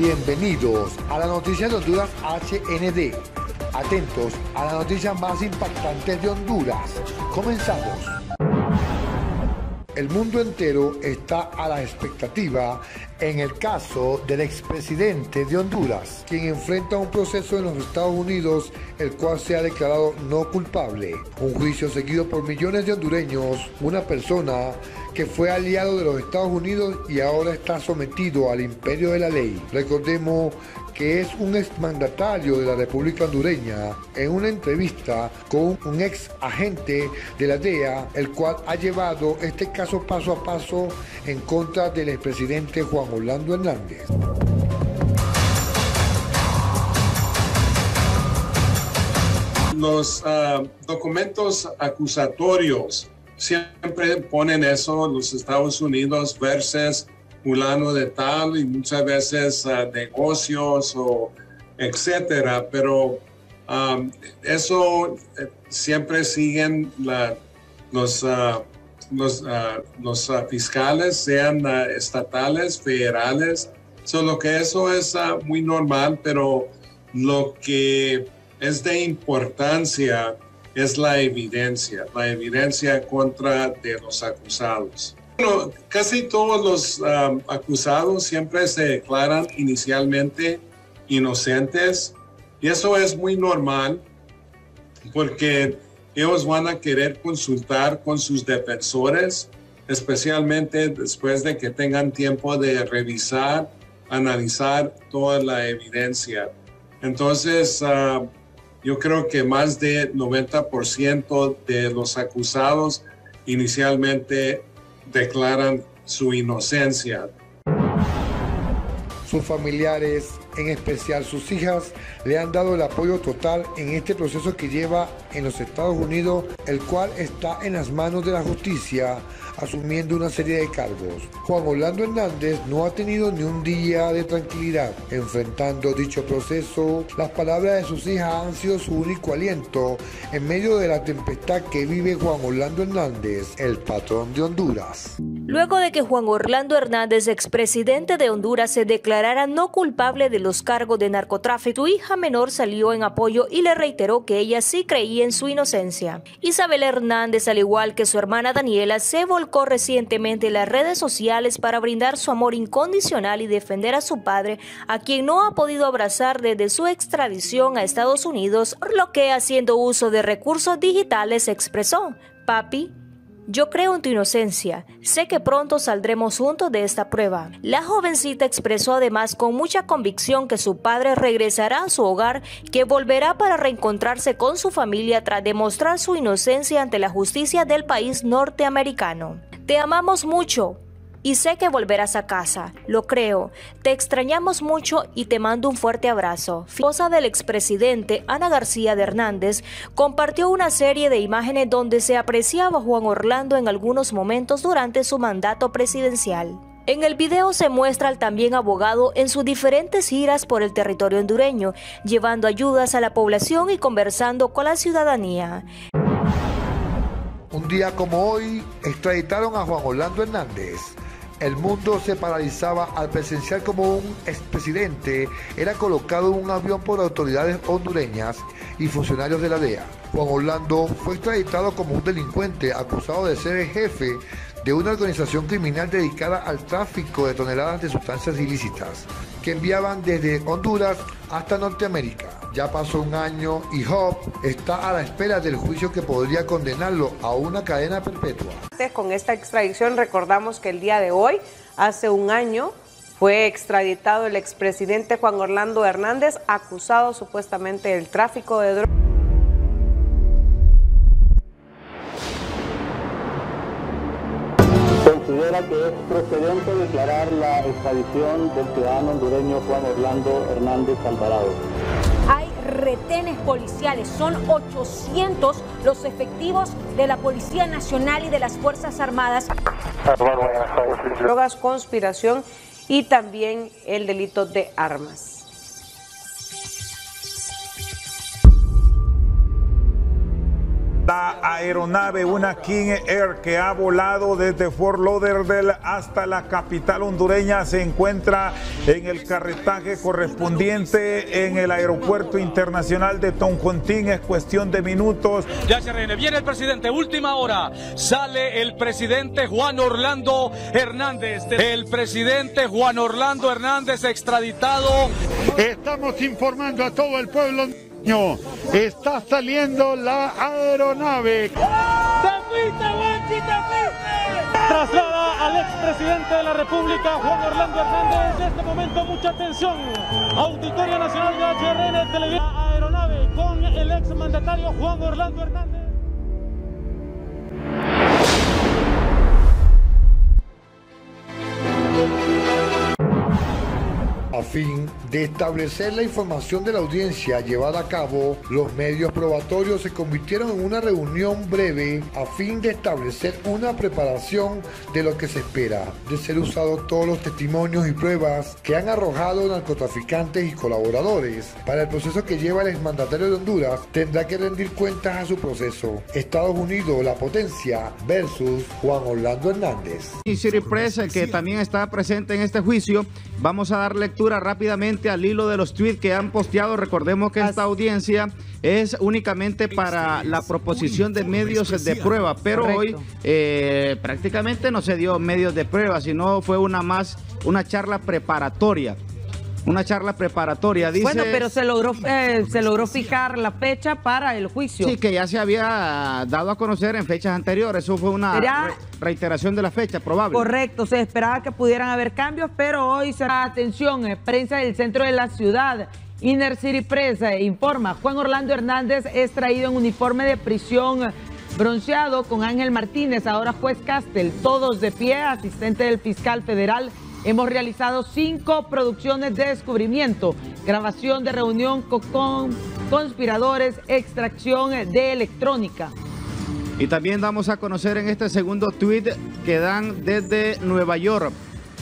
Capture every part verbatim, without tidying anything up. Bienvenidos a la Noticias Honduras H N D. Atentos a las noticias más impactantes de Honduras. Comenzamos. El mundo entero está a la expectativa en el caso del expresidente de Honduras, quien enfrenta un proceso en los Estados Unidos, el cual se ha declarado no culpable. Un juicio seguido por millones de hondureños, una persona que fue aliado de los Estados Unidos y ahora está sometido al imperio de la ley. Recordemos que es un exmandatario de la República Hondureña, en una entrevista con un ex agente de la D E A, el cual ha llevado este caso paso a paso en contra del expresidente Juan Orlando Hernández. Los uh, documentos acusatorios siempre ponen eso, los Estados Unidos versus fulano de tal, y muchas veces uh, negocios o etcétera, pero um, eso eh, siempre siguen la, los, uh, los, uh, los uh, fiscales, sean uh, estatales, federales. Solo que eso es uh, muy normal, pero lo que es de importancia es la evidencia, la evidencia contra de los acusados. Bueno, casi todos los um, acusados siempre se declaran inicialmente inocentes, y eso es muy normal porque ellos van a querer consultar con sus defensores, especialmente después de que tengan tiempo de revisar, analizar toda la evidencia. Entonces, uh, yo creo que más del noventa por ciento de los acusados inicialmente declaran su inocencia. Sus familiares, en especial sus hijas, le han dado el apoyo total en este proceso que lleva en los Estados Unidos, el cual está en las manos de la justicia, asumiendo una serie de cargos. Juan Orlando Hernández no ha tenido ni un día de tranquilidad enfrentando dicho proceso. Las palabras de sus hijas han sido su único aliento en medio de la tempestad que vive Juan Orlando Hernández, el patrón de Honduras. Luego de que Juan Orlando Hernández, expresidente de Honduras, se declarara no culpable de los cargos de narcotráfico, su hija menor salió en apoyo y le reiteró que ella sí creía en su inocencia. Isabel Hernández, al igual que su hermana Daniela, se volcó recientemente en las redes sociales para brindar su amor incondicional y defender a su padre, a quien no ha podido abrazar desde su extradición a Estados Unidos, por lo que, haciendo uso de recursos digitales, expresó: "Papi, yo creo en tu inocencia. Sé que pronto saldremos juntos de esta prueba". La jovencita expresó además con mucha convicción que su padre regresará a su hogar, que volverá para reencontrarse con su familia tras demostrar su inocencia ante la justicia del país norteamericano. "Te amamos mucho y sé que volverás a casa, lo creo. Te extrañamos mucho y te mando un fuerte abrazo". La esposa del expresidente, Ana García de Hernández, compartió una serie de imágenes donde se apreciaba a Juan Orlando en algunos momentos durante su mandato presidencial. En el video se muestra al también abogado en sus diferentes giras por el territorio hondureño, llevando ayudas a la población y conversando con la ciudadanía. Un día como hoy, extraditaron a Juan Orlando Hernández. El mundo se paralizaba al presenciar como un expresidente era colocado en un avión por autoridades hondureñas y funcionarios de la D E A. Juan Orlando fue extraditado como un delincuente acusado de ser el jefe de una organización criminal dedicada al tráfico de toneladas de sustancias ilícitas que enviaban desde Honduras hasta Norteamérica. Ya pasó un año y Job está a la espera del juicio que podría condenarlo a una cadena perpetua. Con esta extradición recordamos que el día de hoy, hace un año, fue extraditado el expresidente Juan Orlando Hernández, acusado supuestamente del tráfico de drogas. Considera que es procedente declarar la extradición del ciudadano hondureño Juan Orlando Hernández Alvarado. Hay retenes policiales, son ochocientos los efectivos de la Policía Nacional y de las Fuerzas Armadas. Drogas, conspiración y también el delito de armas. La aeronave, una King Air que ha volado desde Fort Lauderdale hasta la capital hondureña, se encuentra en el carretaje correspondiente en el aeropuerto internacional de Toncontín. Es cuestión de minutos. Ya se reúne. Viene el presidente, última hora. Sale el presidente Juan Orlando Hernández. El presidente Juan Orlando Hernández extraditado. Estamos informando a todo el pueblo. Está saliendo la aeronave. Traslada al expresidente de la República, Juan Orlando Hernández. En este momento, mucha atención. Auditorio Nacional de H R N Televisión. La aeronave con el exmandatario Juan Orlando Hernández. A fin de establecer la información de la audiencia llevada a cabo, los medios probatorios se convirtieron en una reunión breve a fin de establecer una preparación de lo que se espera, de ser usados todos los testimonios y pruebas que han arrojado narcotraficantes y colaboradores. Para el proceso que lleva el exmandatario de Honduras, tendrá que rendir cuentas a su proceso. Estados Unidos, la potencia, versus Juan Orlando Hernández. Inner City Press, que también está presente en este juicio, vamos a dar lectura rápidamente al hilo de los tweets que han posteado. Recordemos que esta audiencia es únicamente para la proposición de medios de prueba, pero hoy eh, prácticamente no se dio medios de prueba, sino fue una más una charla preparatoria. Una charla preparatoria, dice. Bueno, pero se logró, eh, se logró fijar la fecha para el juicio. Sí, que ya se había dado a conocer en fechas anteriores. Eso fue una re reiteración de la fecha, probable. Correcto, se esperaba que pudieran haber cambios, pero hoy será atención. Prensa del centro de la ciudad. Inner City Press informa. Juan Orlando Hernández es traído en uniforme de prisión bronceado con Ángel Martínez, ahora juez Castel. Todos de pie, asistente del fiscal federal. Hemos realizado cinco producciones de descubrimiento, grabación de reunión con conspiradores, extracción de electrónica. Y también damos a conocer en este segundo tuit que dan desde Nueva York.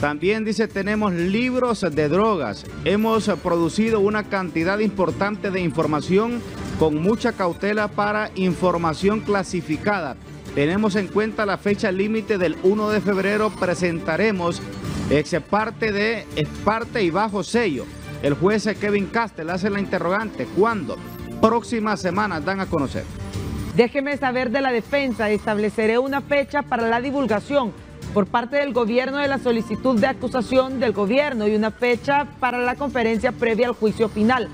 También dice, tenemos libros de drogas. Hemos producido una cantidad importante de información con mucha cautela para información clasificada. Tenemos en cuenta la fecha límite del uno de febrero, presentaremos... Es parte de, es parte y bajo sello. El juez Kevin Castel hace la interrogante. ¿Cuándo? Próximas semanas dan a conocer. Déjeme saber de la defensa. Estableceré una fecha para la divulgación por parte del gobierno de la solicitud de acusación del gobierno y una fecha para la conferencia previa al juicio final.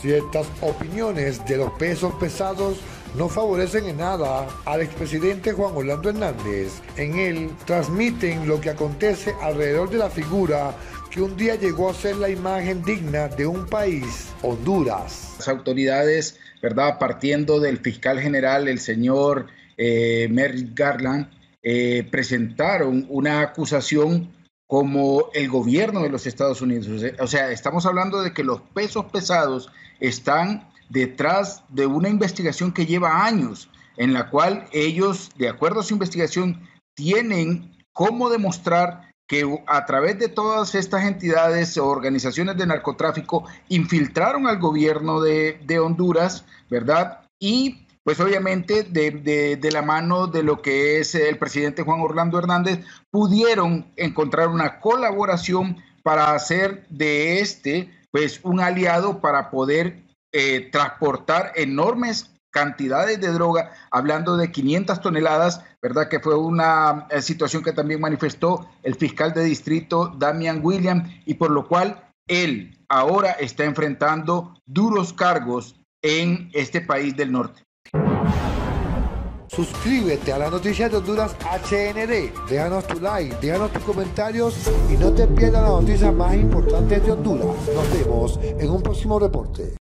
Ciertas opiniones de los pesos pesados no favorecen en nada al expresidente Juan Orlando Hernández. En él transmiten lo que acontece alrededor de la figura que un día llegó a ser la imagen digna de un país, Honduras. Las autoridades, ¿verdad?, partiendo del fiscal general, el señor eh, Merrick Garland, eh, presentaron una acusación como el gobierno de los Estados Unidos. O sea, estamos hablando de que los pesos pesados están detrás de una investigación que lleva años, en la cual ellos, de acuerdo a su investigación, tienen cómo demostrar que a través de todas estas entidades o organizaciones de narcotráfico infiltraron al gobierno de, de Honduras, ¿verdad? Y pues obviamente de, de, de la mano de lo que es el presidente Juan Orlando Hernández, pudieron encontrar una colaboración para hacer de este pues un aliado para poder Eh, transportar enormes cantidades de droga, hablando de quinientas toneladas, ¿verdad? Que fue una eh, situación que también manifestó el fiscal de distrito Damian Williams, y por lo cual él ahora está enfrentando duros cargos en este país del norte. Suscríbete a las Noticias de Honduras H N D, déjanos tu like, déjanos tus comentarios y no te pierdas las noticias más importantes de Honduras. Nos vemos en un próximo reporte.